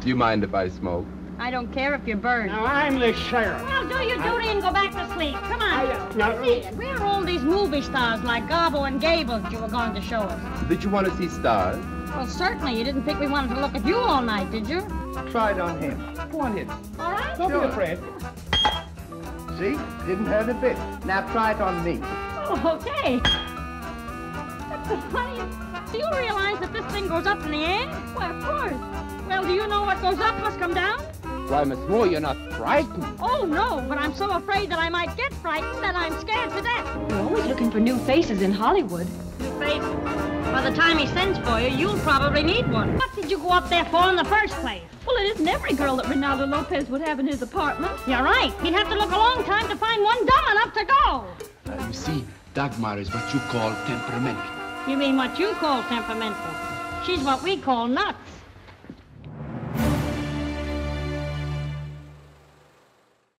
Do you mind if I smoke? I don't care if you're burned. Now, I'm the sheriff. Well, do your duty and go back to sleep. Come on. See, where are all these movie stars like Garbo and Gable that you were going to show us? Did you want to see stars? Well, certainly. You didn't think we wanted to look at you all night, did you? Try it on him. Go on, hit it. All right? Don't be afraid. See? Didn't hurt a bit. Now, try it on me. Oh, okay. That's the funniest. Do you realize that this thing goes up in the air? Why, of course. Well, do you know what goes up must come down? Why, Miss Moore, you're not frightened. Oh, no, but I'm so afraid that I might get frightened that I'm scared to death. You're always looking for new faces in Hollywood. New faces? By the time he sends for you, you'll probably need one. What did you go up there for in the first place? Well, it isn't every girl that Ronaldo Lopez would have in his apartment. You're right. He'd have to look a long time to find one dumb enough to go. You see, Dagmar is what you call temperamental. You mean what you call temperamental? She's what we call nuts.